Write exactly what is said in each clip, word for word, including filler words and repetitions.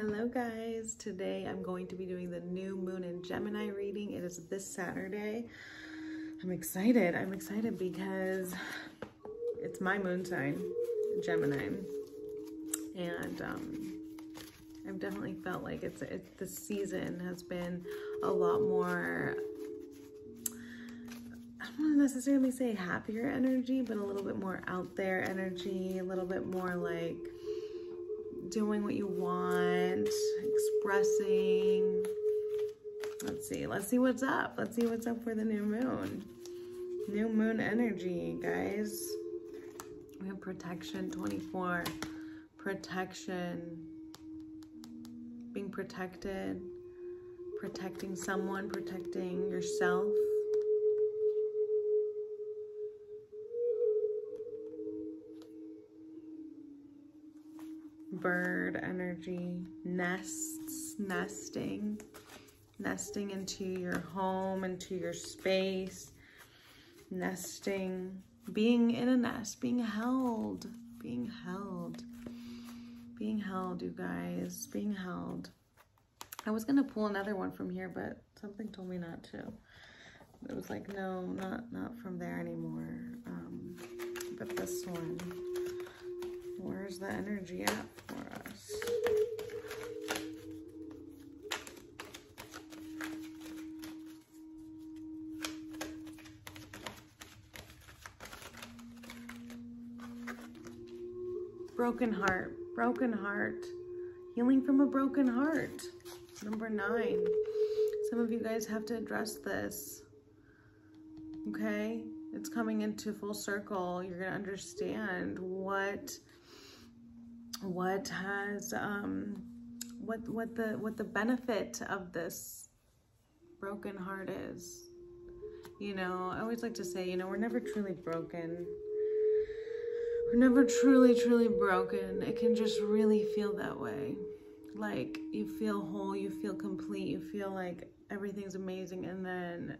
Hello guys, today I'm going to be doing the new moon in Gemini reading. It is this Saturday. I'm excited. I'm excited because it's my moon sign, Gemini. And um, I've definitely felt like it's, it's the season has been a lot more, I don't want to necessarily say happier energy, but a little bit more out there energy, a little bit more like doing what you want, expressing. Let's see. Let's see what's up. Let's see what's up for the new moon. New moon energy, guys. We have protection twenty-four. Protection. Being protected. Protecting someone. Protecting yourself. Bird energy, nests, nesting, nesting into your home, into your space, nesting, being in a nest, being held, being held, being held, you guys, being held. I was going to pull another one from here, but something told me not to. It was like, no, not, not from there anymore, um, but this one. Where's the energy at for us? Broken heart, broken heart, healing from a broken heart. Number nine. Some of you guys have to address this. Okay, it's coming into full circle. You're gonna understand what. what has um what what the what the benefit of this broken heart is. You know, I always like to say, you know, we're never truly broken. We're never truly truly broken. It can just really feel that way. Like you feel whole, you feel complete, you feel like everything's amazing, and then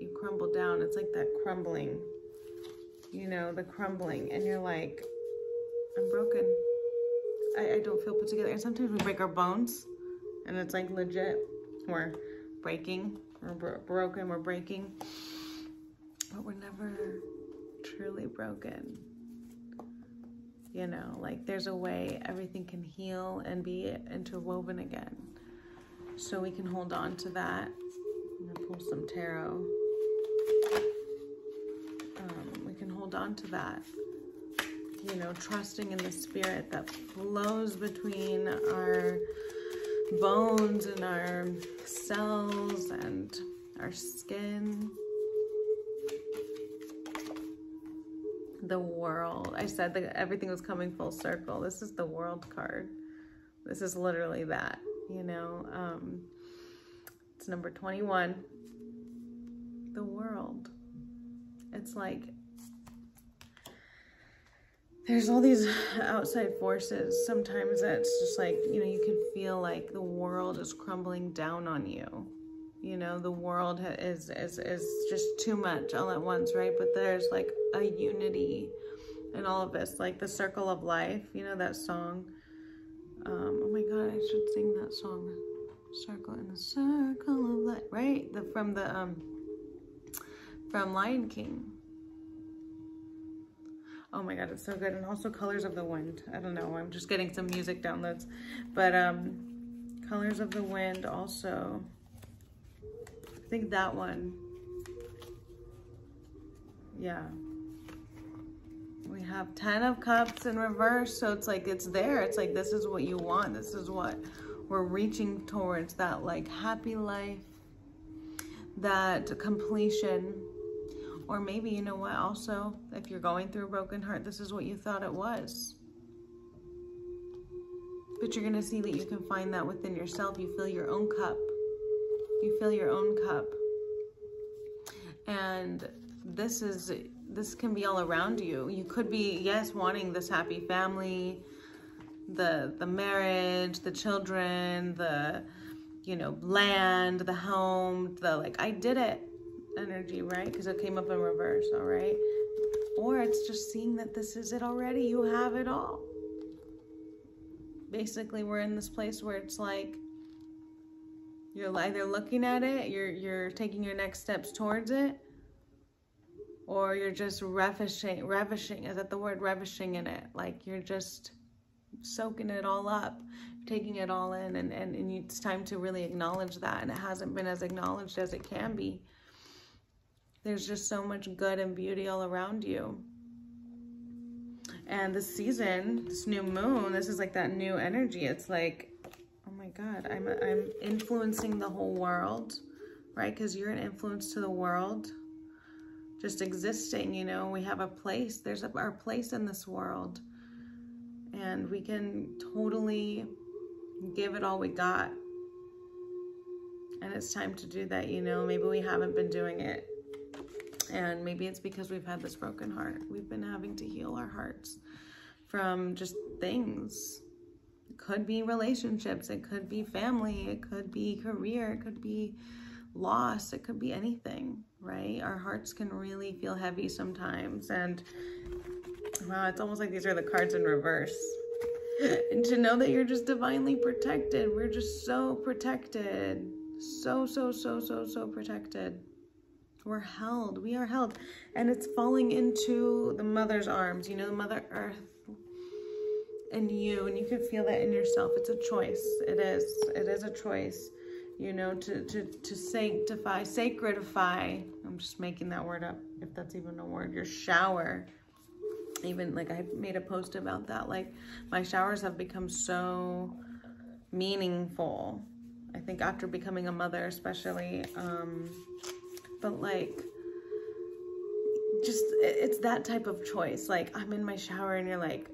you crumble down. It's like that crumbling, you know, the crumbling, and you're like, I'm broken. I, I don't feel put together. And sometimes we break our bones, and it's like legit, we're breaking, we're bro broken, we're breaking, but we're never truly broken. You know, like there's a way everything can heal and be interwoven again. So we can hold on to that. I'm gonna pull some tarot. Um, we can hold on to that. You know, trusting in the spirit that flows between our bones and our cells and our skin. The world. I said that everything was coming full circle. This is the world card. This is literally that, you know. Um, it's number twenty-one. The world. It's like, there's all these outside forces. Sometimes it's just like, you know, you can feel like the world is crumbling down on you. You know, the world is, is, is just too much all at once, right? But there's like a unity in all of this, like the circle of life. You know that song? Um, oh my God, I should sing that song. Circle in the circle of life, right? The, from the, um, from Lion King. Oh my God, it's so good. And also Colors of the Wind. I don't know. I'm just getting some music downloads. But um, Colors of the Wind also. I think that one. Yeah. We have ten of Cups in reverse. So it's like it's there. It's like this is what you want. This is what we're reaching towards. That like happy life. That completion. Or maybe, you know what, also, if you're going through a broken heart, this is what you thought it was. But you're going to see that you can find that within yourself. You fill your own cup. You fill your own cup. And this is, this can be all around you. You could be, yes, wanting this happy family, the, the marriage, the children, the, you know, land, the home, the, like, I did it. Energy, right? Because it came up in reverse. All right, or it's just seeing that this is it already. You have it all. basically we're in this place where it's like you're either looking at it, you're you're taking your next steps towards it, or you're just ravishing, ravishing, is that the word, ravishing in it? Like you're just soaking it all up, taking it all in, and, and, and it's time to really acknowledge that, and it hasn't been as acknowledged as it can be. There's just so much good and beauty all around you. And this season, this new moon, this is like that new energy. It's like, oh my God, I'm, I'm influencing the whole world, right? Because you're an influence to the world. Just existing, you know, we have a place. There's a, our place in this world. And we can totally give it all we got. And it's time to do that, you know. Maybe we haven't been doing it. And maybe it's because we've had this broken heart. We've been having to heal our hearts from just things. It could be relationships. It could be family. It could be career. It could be loss. It could be anything, right? Our hearts can really feel heavy sometimes. And wow, it's almost like these are the cards in reverse. And to know that you're just divinely protected. We're just so protected. So, so, so, so, so protected. We're held. We are held. And it's falling into the mother's arms, you know, the Mother Earth and you. And you can feel that in yourself. It's a choice. It is. It is a choice, you know, to, to, to sanctify, sacredify. I'm just making that word up, if that's even a word. Your shower. Even, like, I made a post about that. Like, my showers have become so meaningful. I think after becoming a mother, especially, um... but like, just, it's that type of choice. Like, I'm in my shower and you're like,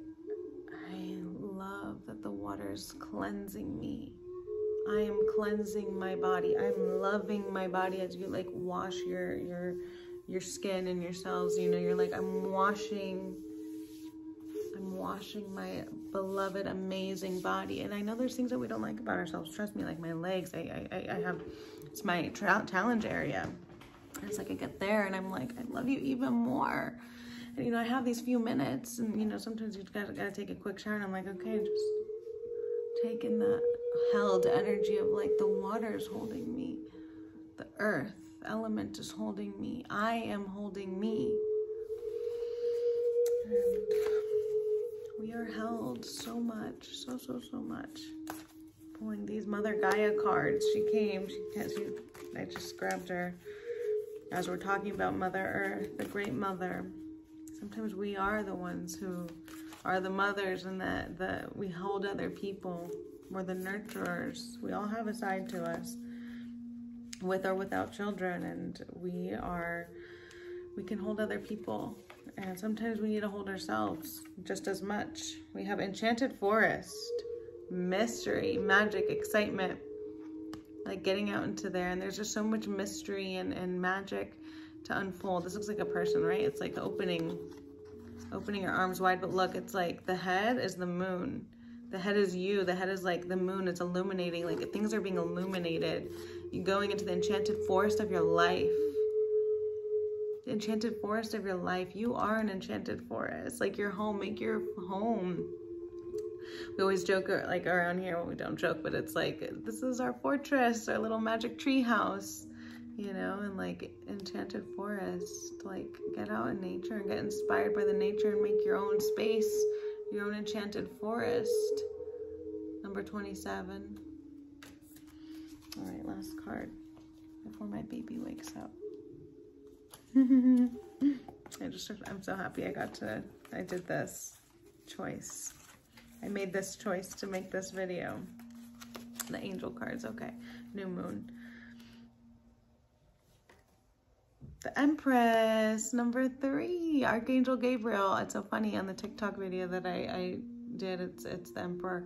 I love that the water's cleansing me. I am cleansing my body. I'm loving my body as you like wash your, your, your skin and your cells, you know, you're like, I'm washing, I'm washing my beloved, amazing body. And I know there's things that we don't like about ourselves. Trust me, like my legs, I, I, I have, it's my tra- challenge area. It's like I get there and I'm like, I love you even more. And, you know, I have these few minutes and, you know, sometimes you've got, got to take a quick shower and I'm like, okay, just taking that held energy of like the water is holding me. The earth element is holding me. I am holding me. And we are held so much, so, so, so much. Pulling these Mother Gaia cards. She came, she, she I just grabbed her. As we're talking about Mother Earth, the Great Mother, sometimes we are the ones who are the mothers, and that the, we hold other people. We're the nurturers. We all have a side to us, with or without children, and we are, we can hold other people, and sometimes we need to hold ourselves just as much. We have enchanted forest, mystery, magic, excitement. Like getting out into there, and there's just so much mystery and, and magic to unfold. This looks like a person, right? It's like opening, opening your arms wide, but look, it's like the head is the moon. The head is you. The head is like the moon. It's illuminating, like things are being illuminated. You're going into the enchanted forest of your life. The enchanted forest of your life. You are an enchanted forest. Like your home, make your home. We always joke, like around here, well, we don't joke, but it's like, this is our fortress, our little magic tree house, you know, and like enchanted forest, like get out in nature and get inspired by the nature and make your own space, your own enchanted forest. Number twenty-seven. All right, last card before my baby wakes up. I just, I'm so happy I got to, I did this choice. I made this choice to make this video. The angel cards, okay. New moon. The Empress, number three, Archangel Gabriel. It's so funny on the TikTok video that I, I did, it's, it's the Emperor.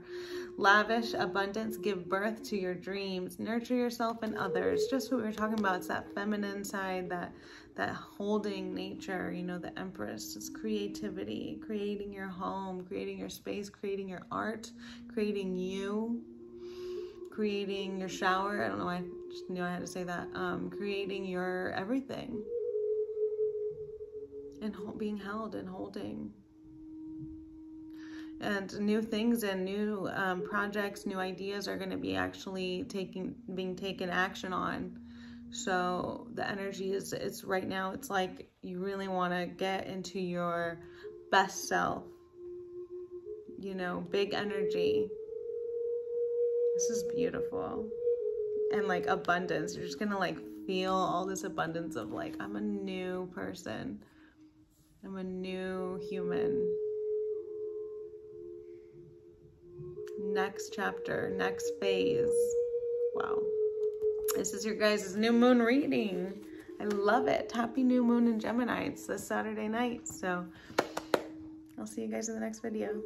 Lavish, abundance, give birth to your dreams. Nurture yourself and others. Just what we were talking about. It's that feminine side, that, that holding nature, you know, the Empress. It's creativity, creating your home, creating your space, creating your art, creating you, creating your shower. I don't know, I just knew I had to say that. Um, creating your everything. And being held and holding. and new things and new um, projects, new ideas are going to be actually taking, being taken action on. So the energy is, it's right now, it's like you really want to get into your best self, you know, big energy. This is beautiful. And like abundance, you're just going to like feel all this abundance of like, I'm a new person. I'm a new human. Next chapter, next phase. Wow. This is your guys' new moon reading. I love it. Happy new moon in Gemini. It's this Saturday night. So I'll see you guys in the next video.